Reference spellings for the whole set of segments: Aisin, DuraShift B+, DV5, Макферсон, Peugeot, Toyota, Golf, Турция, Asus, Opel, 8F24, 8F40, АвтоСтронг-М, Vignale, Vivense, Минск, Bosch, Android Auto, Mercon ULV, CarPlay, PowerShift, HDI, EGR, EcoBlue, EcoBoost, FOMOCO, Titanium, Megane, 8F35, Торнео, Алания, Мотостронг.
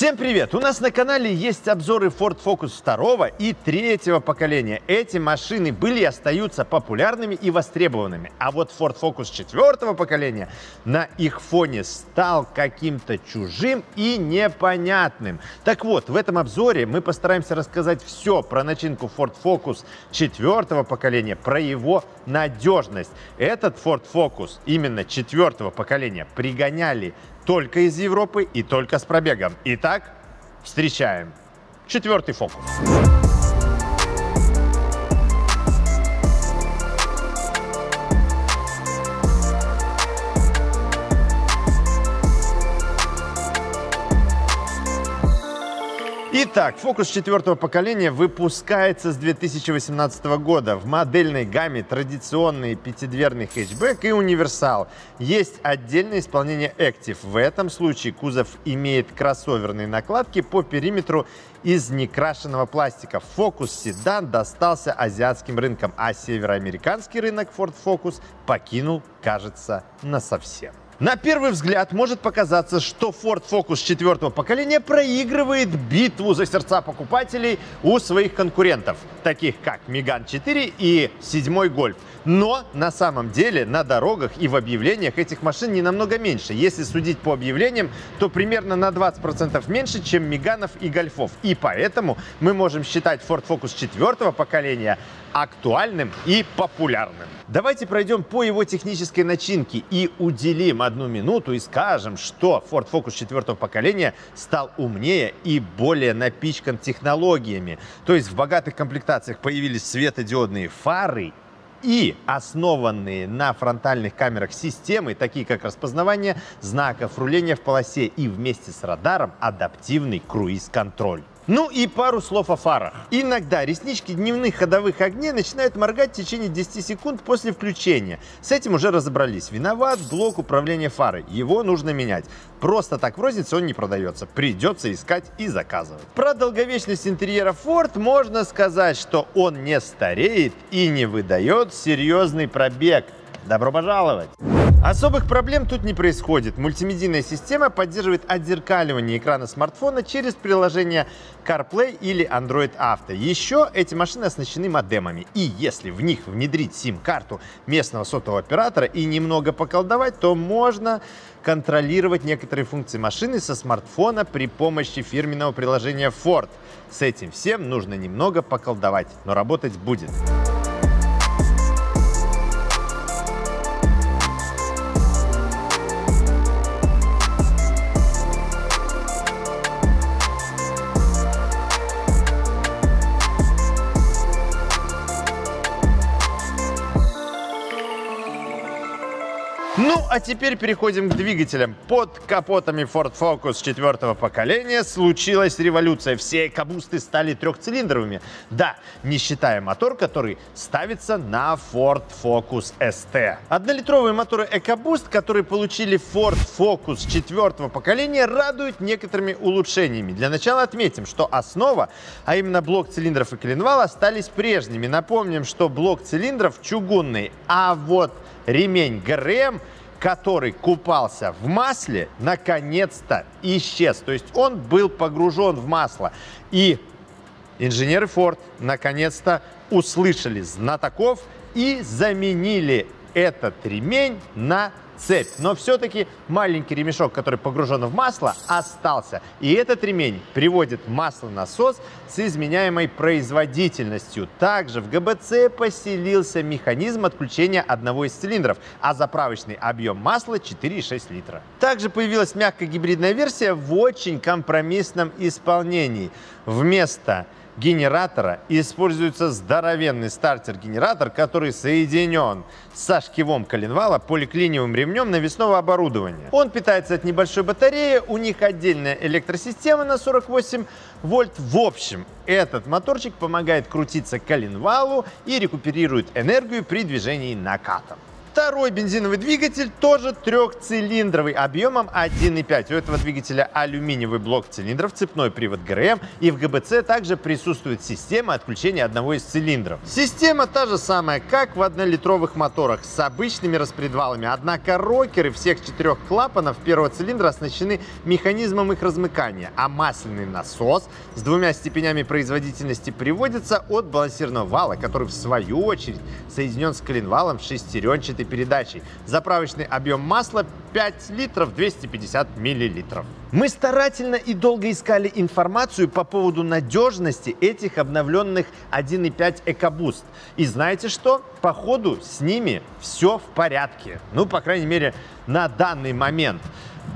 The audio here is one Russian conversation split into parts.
Всем привет! У нас на канале есть обзоры Ford Focus 2 и 3 поколения. Эти машины были и остаются популярными и востребованными. А вот Ford Focus 4 поколения на их фоне стал каким-то чужим и непонятным. Так вот, в этом обзоре мы постараемся рассказать все про начинку Ford Focus 4 поколения, про его надежность. Этот Ford Focus именно 4 поколения пригоняли только из Европы и только с пробегом. Итак, встречаем 4-й Focus. Итак, Focus 4 поколения выпускается с 2018 года. В модельной гамме традиционный пятидверный хэтчбэк и универсал. Есть отдельное исполнение Active. В этом случае кузов имеет кроссоверные накладки по периметру из некрашенного пластика. Focus седан достался азиатским рынкам, а североамериканский рынок Ford Focus покинул, кажется, насовсем. На первый взгляд может показаться, что Ford Focus 4 поколения проигрывает битву за сердца покупателей у своих конкурентов, таких как Megane 4 и 7-й Golf. Но на самом деле на дорогах и в объявлениях этих машин не намного меньше. Если судить по объявлениям, то примерно на 20% меньше, чем Меганов и Гольфов. И поэтому мы можем считать Ford Focus 4 поколения актуальным и популярным. Давайте пройдем по его технической начинке и уделим одну минуту и скажем, что Ford Focus 4 поколения стал умнее и более напичкан технологиями. То есть в богатых комплектациях появились светодиодные фары и основанные на фронтальных камерах системы, такие как распознавание знаков, руление в полосе и вместе с радаром адаптивный круиз-контроль. Ну и пару слов о фарах. Иногда реснички дневных ходовых огней начинают моргать в течение 10 секунд после включения. С этим уже разобрались. Виноват блок управления фары. Его нужно менять. Просто так в рознице он не продается. Придется искать и заказывать. Про долговечность интерьера Ford можно сказать, что он не стареет и не выдает серьезный пробег. Добро пожаловать! Особых проблем тут не происходит. Мультимедийная система поддерживает отзеркаливание экрана смартфона через приложение CarPlay или Android Auto. Еще эти машины оснащены модемами. И если в них внедрить сим-карту местного сотового оператора и немного поколдовать, то можно контролировать некоторые функции машины со смартфона при помощи фирменного приложения Ford. С этим всем нужно немного поколдовать, но работать будет. Ну, а теперь переходим к двигателям. Под капотами Ford Focus 4 поколения случилась революция. Все экобусты стали трехцилиндровыми. Да, не считая мотор, который ставится на Ford Focus ST. Однолитровые моторы EcoBoost, которые получили Ford Focus 4 поколения, радуют некоторыми улучшениями. Для начала отметим, что основа, а именно блок цилиндров и коленвал, остались прежними. Напомним, что блок цилиндров чугунный, а вот ремень ГРМ, который купался в масле, наконец-то исчез. То есть он был погружен в масло. И инженеры Ford наконец-то услышали знатоков и заменили этот ремень на цепь. Но все-таки маленький ремешок, который погружен в масло, остался. И этот ремень приводит маслонасос с изменяемой производительностью. Также в ГБЦ поселился механизм отключения одного из цилиндров, а заправочный объем масла 4,6 литра. Также появилась мягкая гибридная версия в очень компромиссном исполнении. Вместо генератора используется здоровенный стартер-генератор, который соединен со шкивом коленвала поликлиниевым ремнем навесного оборудования. Он питается от небольшой батареи, у них отдельная электросистема на 48 вольт. В общем, этот моторчик помогает крутиться коленвалу и рекуперирует энергию при движении накатом. Второй бензиновый двигатель тоже трехцилиндровый объемом 1,5. У этого двигателя алюминиевый блок цилиндров, цепной привод ГРМ, и в ГБЦ также присутствует система отключения одного из цилиндров. Система та же самая, как в 1-литровых моторах, с обычными распредвалами, однако рокеры всех четырех клапанов первого цилиндра оснащены механизмом их размыкания, а масляный насос с двумя степенями производительности приводится от балансирного вала, который в свою очередь соединен с коленвалом с шестеренчатой передачей. Заправочный объем масла 5 литров 250 миллилитров. Мы старательно и долго искали информацию по поводу надежности этих обновленных 1.5 EcoBoost. И знаете что? Походу с ними все в порядке. Ну, по крайней мере, на данный момент.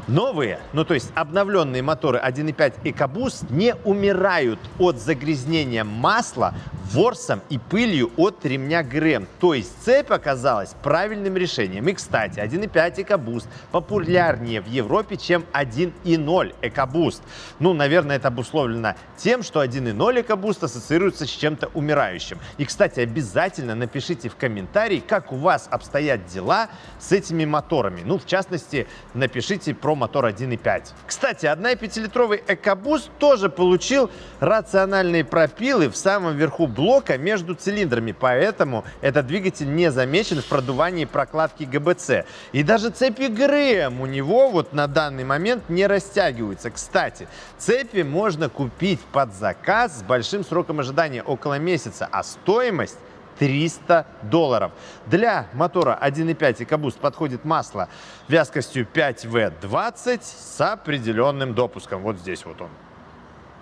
Новые, ну то есть обновленные моторы 1.5 EcoBoost не умирают от загрязнения масла ворсом и пылью от ремня ГРМ. То есть цепь оказалась правильным решением. И, кстати, 1.5 EcoBoost популярнее в Европе, чем 1.0 EcoBoost. Ну, наверное, это обусловлено тем, что 1.0 EcoBoost ассоциируется с чем-то умирающим. И, кстати, обязательно напишите в комментарии, как у вас обстоят дела с этими моторами. Ну, в частности, напишите про мотор 1.5. Кстати, 1,5-литровый EcoBoost тоже получил рациональные пропилы в самом верху блока между цилиндрами, поэтому этот двигатель не замечен в продувании прокладки ГБЦ. И даже цепи ГРМ у него вот на данный момент не растягиваются. Кстати, цепи можно купить под заказ с большим сроком ожидания, около месяца, а стоимость $300. Для мотора 1.5 EcoBoost подходит масло вязкостью 5В20 с определенным допуском. Вот здесь вот он.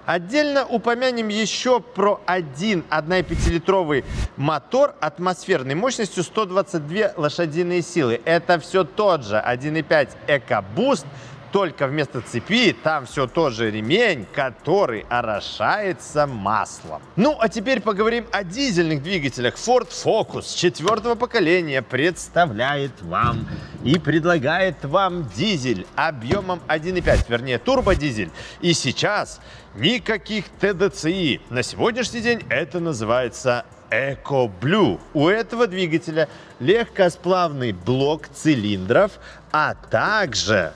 Отдельно упомянем еще про 1,5-литровый мотор атмосферной мощностью 122 лошадиные силы. Это все тот же 1.5 EcoBoost, только вместо цепи там все тот же ремень, который орошается маслом. Ну, а теперь поговорим о дизельных двигателях. Ford Focus 4-го поколения представляет вам и предлагает вам дизель объемом 1,5, вернее, турбодизель. И сейчас никаких ТДЦИ. На сегодняшний день это называется EcoBlue. У этого двигателя легкосплавный блок цилиндров, а также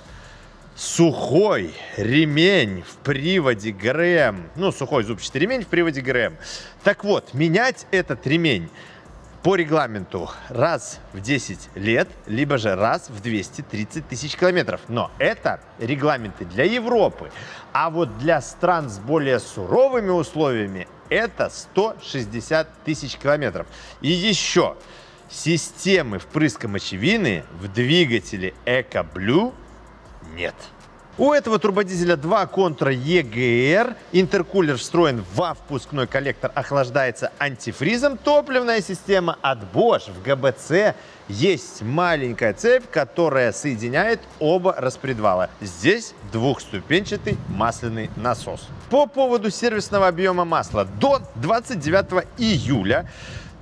сухой ремень в приводе ГРМ. Ну, сухой зубчатый ремень в приводе ГРМ. Так вот, менять этот ремень по регламенту раз в 10 лет, либо же раз в 230 тысяч километров. Но это регламенты для Европы. А вот для стран с более суровыми условиями это 160 тысяч километров. И еще системы впрыска мочевины в двигателе EcoBlue нет. У этого турбодизеля два контура EGR, интеркулер встроен во впускной коллектор, охлаждается антифризом. Топливная система от Bosch. В ГБЦ есть маленькая цепь, которая соединяет оба распредвала. Здесь двухступенчатый масляный насос. По поводу сервисного объема масла. До 29 июля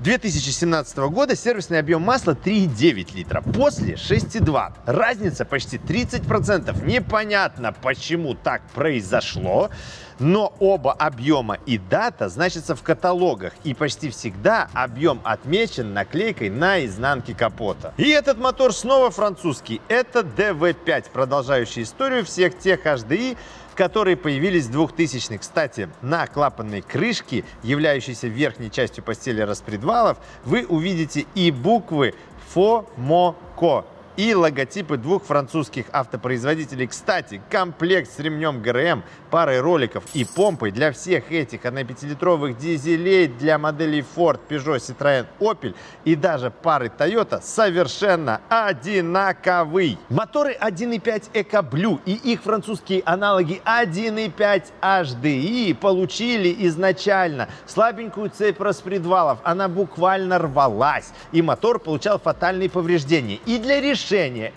2017 года сервисный объем масла 3,9 литра, после 6,2. Разница почти 30%. Непонятно, почему так произошло, но оба объема и дата значатся в каталогах, и почти всегда объем отмечен наклейкой на изнанке капота. И этот мотор снова французский. Это DV5, продолжающий историю всех тех HDI, которые появились в 2000-х. Кстати, на клапанной крышке, являющейся верхней частью постели распредвалов, вы увидите и буквы FOMOCO, и логотипы двух французских автопроизводителей. Кстати, комплект с ремнем ГРМ, парой роликов и помпой для всех этих 1,5-литровых дизелей для моделей Ford, Peugeot, Citroën, Opel и даже пары Toyota совершенно одинаковый. Моторы 1,5 EcoBlue и их французские аналоги 1,5 HDI получили изначально слабенькую цепь распредвалов. Она буквально рвалась, и мотор получал фатальные повреждения. И для решения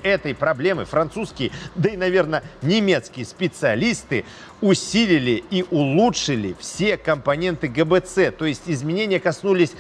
этой проблемы французские, да и, наверное, немецкие специалисты усилили и улучшили все компоненты ГБЦ. То есть изменения коснулись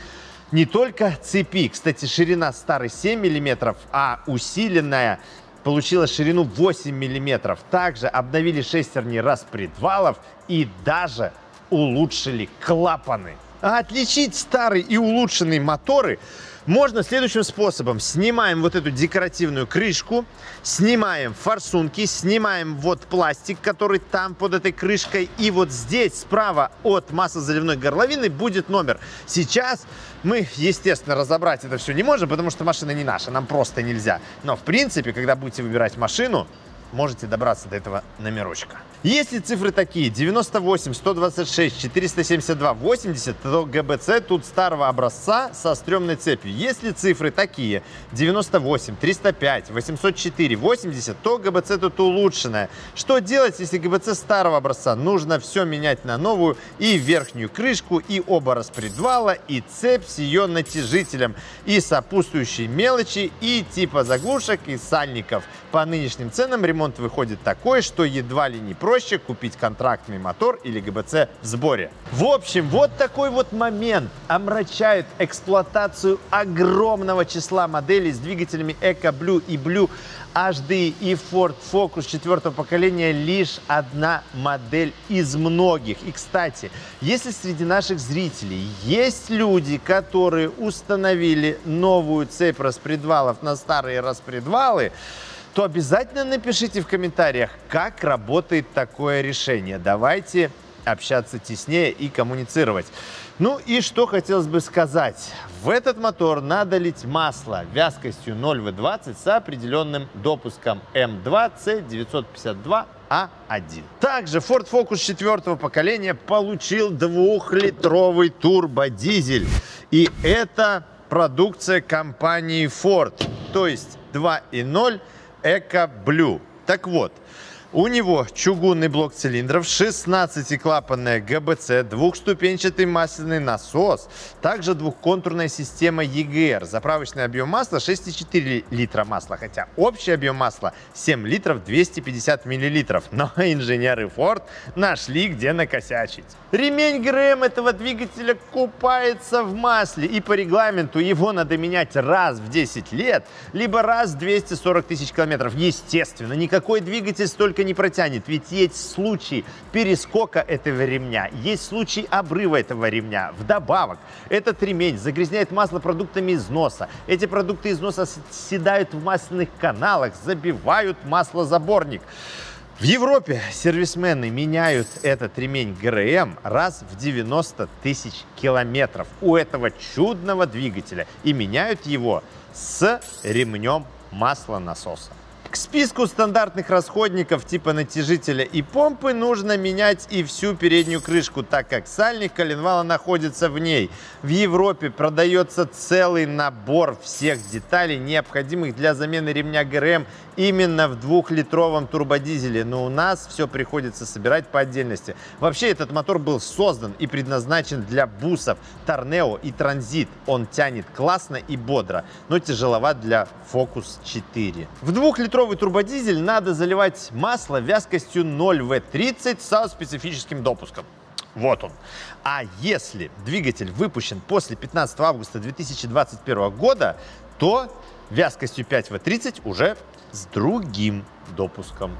не только цепи. Кстати, ширина старой 7 мм, а усиленная получила ширину 8 мм. Также обновили шестерни распредвалов и даже улучшили клапаны. А отличить старый и улучшенный моторы можно следующим способом. Снимаем вот эту декоративную крышку, снимаем форсунки, снимаем вот пластик, который там под этой крышкой. И вот здесь справа от маслозаливной горловины будет номер. Сейчас мы, естественно, разобрать это все не можем, потому что машина не наша, нам просто нельзя. Но, в принципе, когда будете выбирать машину, можете добраться до этого номерочка. Если цифры такие 98, 126, 472, 80, то ГБЦ тут старого образца со стрёмной цепью. Если цифры такие 98, 305, 804, 80, то ГБЦ тут улучшенная. Что делать, если ГБЦ старого образца? Нужно все менять на новую, и верхнюю крышку, и оба распредвала, и цепь с ее натяжителем, и сопутствующие мелочи, и типа заглушек, и сальников. По нынешним ценам ремонт выходит такой, что едва ли не проще купить контрактный мотор или ГБЦ в сборе. В общем, вот такой вот момент омрачает эксплуатацию огромного числа моделей с двигателями EcoBlue и Blue, HDI и Ford Focus 4-го поколения лишь одна модель из многих. И, кстати, если среди наших зрителей есть люди, которые установили новую цепь распредвалов на старые распредвалы, то обязательно напишите в комментариях, как работает такое решение. Давайте общаться теснее и коммуницировать. Ну и что хотелось бы сказать. В этот мотор надо лить масло вязкостью 0В20 с определенным допуском М2С952А1. Также Ford Focus 4-го поколения получил 2-литровый турбодизель. И это продукция компании Ford, то есть 2.0. EcoBlue. Так вот, у него чугунный блок цилиндров, 16-клапанная ГБЦ, двухступенчатый масляный насос, также двухконтурная система EGR, заправочный объем масла 6,4 литра масла, хотя общий объем масла 7 литров 250 миллилитров. Но инженеры Ford нашли, где накосячить. Ремень ГРМ этого двигателя купается в масле, и по регламенту его надо менять раз в 10 лет, либо раз в 240 тысяч километров. Естественно, никакой двигатель столько не протянет, ведь есть случаи перескока этого ремня, есть случаи обрыва этого ремня. Вдобавок, этот ремень загрязняет масло продуктами износа. Эти продукты износа седают в масляных каналах, забивают маслозаборник. В Европе сервисмены меняют этот ремень ГРМ раз в 90 тысяч километров у этого чудного двигателя и меняют его с ремнем маслонасоса. К списку стандартных расходников типа натяжителя и помпы нужно менять и всю переднюю крышку, так как сальник коленвала находится в ней. В Европе продается целый набор всех деталей, необходимых для замены ремня ГРМ именно в 2-литровом турбодизеле, но у нас все приходится собирать по отдельности. Вообще, этот мотор был создан и предназначен для бусов, Торнео и Транзит. Он тянет классно и бодро, но тяжеловат для Focus 4. В 2-литровый турбодизель надо заливать масло вязкостью 0В30 со специфическим допуском. Вот он. А если двигатель выпущен после 15 августа 2021 года, то вязкостью 5В30 уже с другим допуском.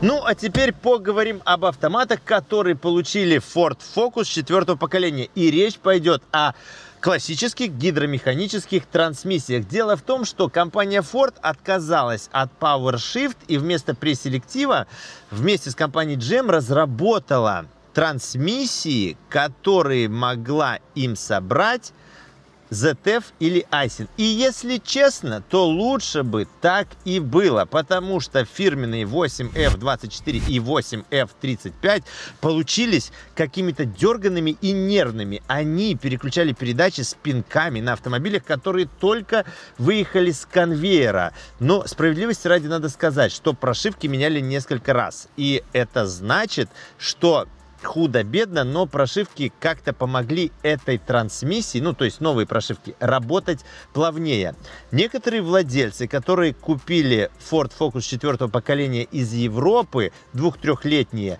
Ну, а теперь поговорим об автоматах, которые получили Ford Focus 4-го поколения. И речь пойдет о классических гидромеханических трансмиссиях. Дело в том, что компания Ford отказалась от PowerShift и вместо преселектива вместе с компанией GEM разработала трансмиссии, которые могла им собрать ZF или Aisin. И если честно, то лучше бы так и было, потому что фирменные 8F24 и 8F35 получились какими-то дерганными и нервными. Они переключали передачи с пинками на автомобилях, которые только выехали с конвейера. Но справедливости ради надо сказать, что прошивки меняли несколько раз. И это значит, что худо-бедно, но прошивки как-то помогли этой трансмиссии, ну то есть новые прошивки, работать плавнее. Некоторые владельцы, которые купили Ford Focus 4-го поколения из Европы, 2-3-летние,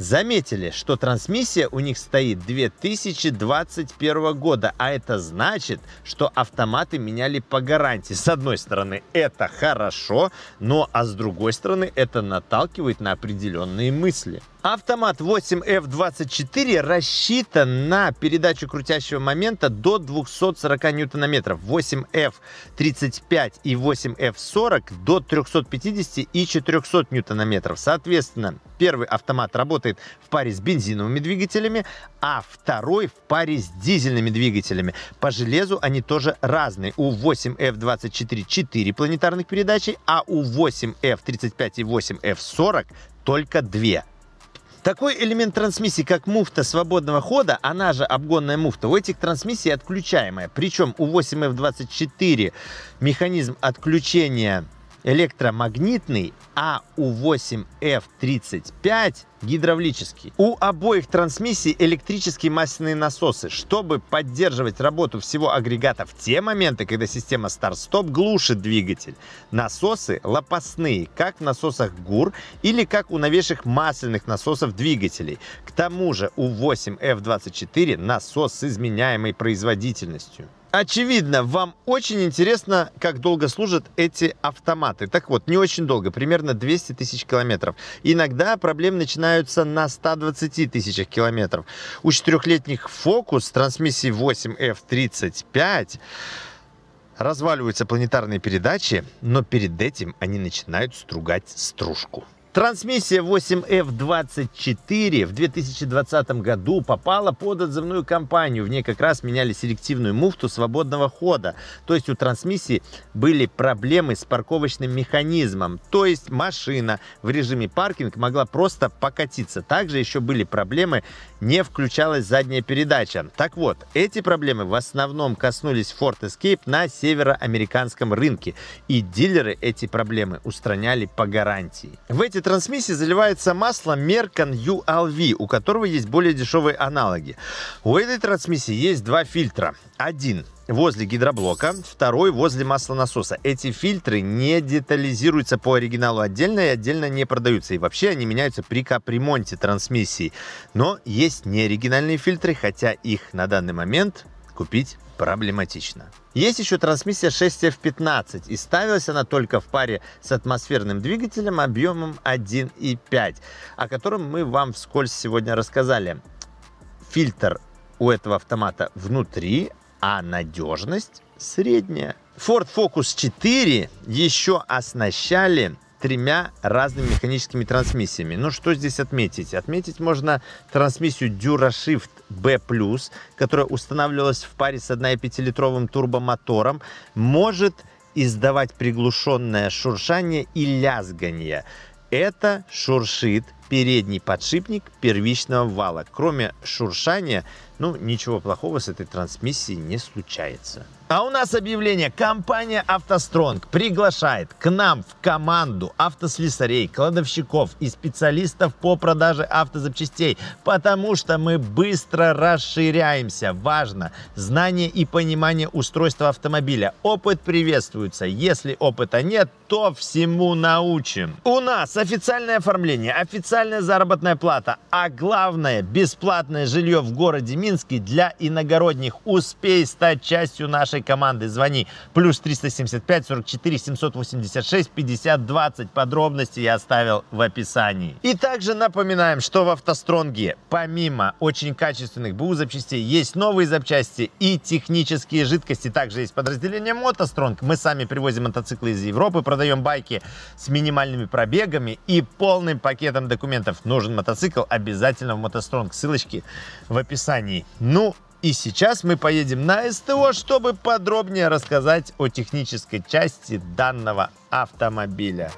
Заметили, что трансмиссия у них стоит 2021 года, а это значит, что автоматы меняли по гарантии. С одной стороны, это хорошо, но а с другой стороны, это наталкивает на определенные мысли. Автомат 8F24 рассчитан на передачу крутящего момента до 240 ньютон-метров, 8F35 и 8F40 до 350 и 400 ньютон-метров. Соответственно, первый автомат работает в паре с бензиновыми двигателями, а второй в паре с дизельными двигателями. По железу они тоже разные. У 8F24 4 планетарных передачи, а у 8F35 и 8F40 только 2. Такой элемент трансмиссии, как муфта свободного хода, она же обгонная муфта, у этих трансмиссий отключаемая. Причем у 8F24 механизм отключения электромагнитный, а у 8F35 гидравлический. У обоих трансмиссий электрические масляные насосы, чтобы поддерживать работу всего агрегата в те моменты, когда система старт-стоп глушит двигатель. Насосы лопастные, как в насосах ГУР или как у новейших масляных насосов двигателей. К тому же у 8F24 насос с изменяемой производительностью. Очевидно, вам очень интересно, как долго служат эти автоматы. Так вот, не очень долго, примерно 200 тысяч километров. Иногда проблемы начинаются на 120 тысячах километров. У 4-летних Focus с трансмиссией 8F35 разваливаются планетарные передачи, но перед этим они начинают стругать стружку. Трансмиссия 8F24 в 2020 году попала под отзывную кампанию. В ней как раз меняли селективную муфту свободного хода. То есть у трансмиссии были проблемы с парковочным механизмом. То есть машина в режиме паркинг могла просто покатиться. Также еще были проблемы, не включалась задняя передача. Так вот, эти проблемы в основном коснулись Ford Escape на североамериканском рынке. И дилеры эти проблемы устраняли по гарантии. В эти трансмиссии заливается масло Mercon ULV, у которого есть более дешевые аналоги. У этой трансмиссии есть два фильтра. Один возле гидроблока, второй возле маслонасоса. Эти фильтры не детализируются по оригиналу отдельно и отдельно не продаются. И вообще они меняются при капремонте трансмиссии. Но есть неоригинальные фильтры, хотя их на данный момент купить проблематично. Есть еще трансмиссия 6F15, и ставилась она только в паре с атмосферным двигателем объемом 1,5, о котором мы вам вскользь сегодня рассказали. Фильтр у этого автомата внутри, а надежность средняя. Ford Focus 4 еще оснащали тремя разными механическими трансмиссиями. Ну, что здесь отметить? Отметить можно трансмиссию DuraShift B+, которая устанавливалась в паре с 1,5-литровым турбомотором, может издавать приглушенное шуршание и лязганье. Это шуршит передний подшипник первичного вала. Кроме шуршания, ну, ничего плохого с этой трансмиссией не случается. А у нас объявление. Компания «АвтоСтронг» приглашает к нам в команду автослесарей, кладовщиков и специалистов по продаже автозапчастей, потому что мы быстро расширяемся. Важно знание и понимание устройства автомобиля. Опыт приветствуется. Если опыта нет, то всему научим. У нас официальное оформление, официальное заработная плата, а главное, бесплатное жилье в городе Минске для иногородних. Успей стать частью нашей команды. Звони +375 44 786 50 20. Подробности я оставил в описании. И также напоминаем, что в «АвтоСтронге» помимо очень качественных БУ запчастей есть новые запчасти и технические жидкости. Также есть подразделение «Мотостронг». Мы сами привозим мотоциклы из Европы, продаем байки с минимальными пробегами и полным пакетом документов. Нужен мотоцикл — обязательно в «МотоСтронг», ссылочки в описании. Ну и сейчас мы поедем на СТО, чтобы подробнее рассказать о технической части данного автомобиля.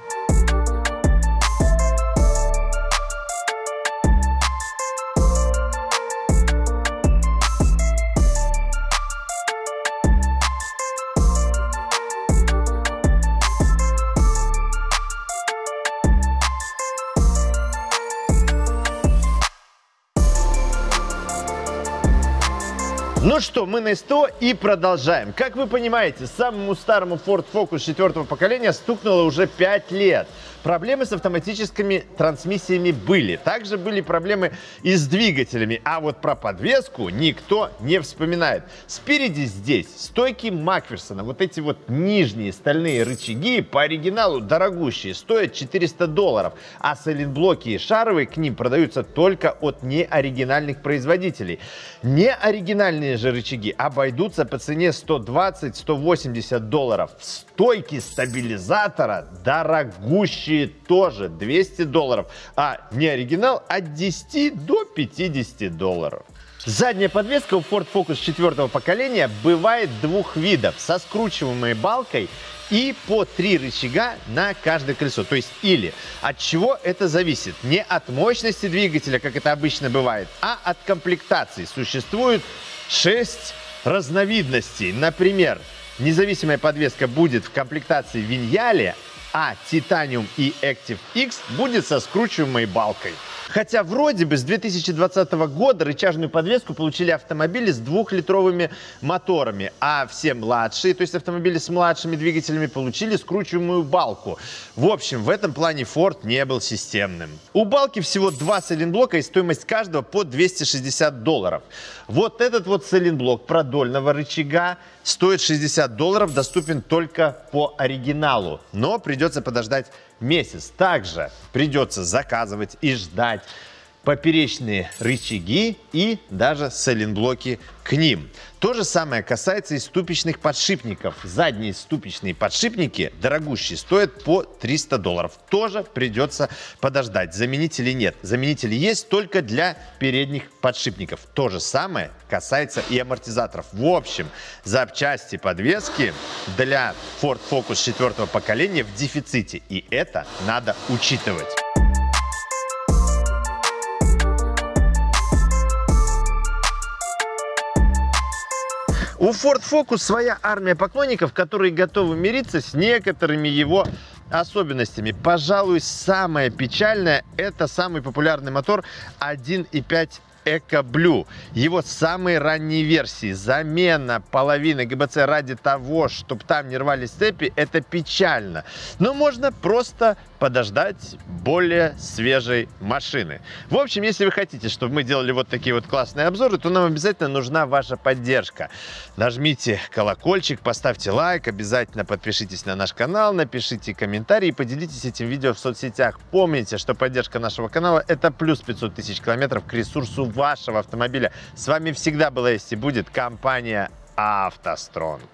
Ну что, мы на СТО и продолжаем. Как вы понимаете, самому старому Ford Focus 4-го поколения стукнуло уже 5 лет. Проблемы с автоматическими трансмиссиями были. Также были проблемы и с двигателями. А вот про подвеску никто не вспоминает. Спереди здесь стойки Макферсона. Вот эти вот нижние стальные рычаги по оригиналу дорогущие, стоят $400. А сайлентблоки и шаровые к ним продаются только от неоригинальных производителей. Неоригинальные же рычаги обойдутся по цене $120–180. Стойки стабилизатора дорогущие тоже $200, а не оригинал от $10 до $50. Задняя подвеска у Ford Focus 4 поколения бывает двух видов: со скручиваемой балкой и по 3 рычага на каждое колесо. То есть или. От чего это зависит? Не от мощности двигателя, как это обычно бывает, а от комплектации. Существует 6 разновидностей. Например, независимая подвеска будет в комплектации Vignale, а Titanium и Active X будет со скручиваемой балкой. Хотя вроде бы с 2020 года рычажную подвеску получили автомобили с 2-литровыми моторами, а все младшие, то есть автомобили с младшими двигателями, получили скручиваемую балку. В общем, в этом плане Ford не был системным. У балки всего 2 сайлентблока и стоимость каждого по $260. Вот этот вот сайлентблок продольного рычага стоит $60, доступен только по оригиналу, но придется подождать месяц. Также придется заказывать и ждать поперечные рычаги и даже сайлентблоки к ним. То же самое касается и ступичных подшипников. Задние ступичные подшипники, дорогущие, стоят по $300. Тоже придется подождать. Заменителей нет. Заменители есть только для передних подшипников. То же самое касается и амортизаторов. В общем, запчасти подвески для Ford Focus 4 поколения в дефиците. И это надо учитывать. У Ford Focus своя армия поклонников, которые готовы мириться с некоторыми его особенностями. Пожалуй, самое печальное – это самый популярный мотор 1.5 EcoBlue. Его самые ранние версии. Замена половины ГБЦ ради того, чтобы там не рвались цепи – это печально. Но можно просто подождать более свежей машины. В общем, если вы хотите, чтобы мы делали вот такие вот классные обзоры, то нам обязательно нужна ваша поддержка. Нажмите колокольчик, поставьте лайк, обязательно подпишитесь на наш канал, напишите комментарий и поделитесь этим видео в соцсетях. Помните, что поддержка нашего канала – это плюс 500 000 километров к ресурсу вашего автомобиля. С вами всегда была, есть и будет компания «АвтоСтронг».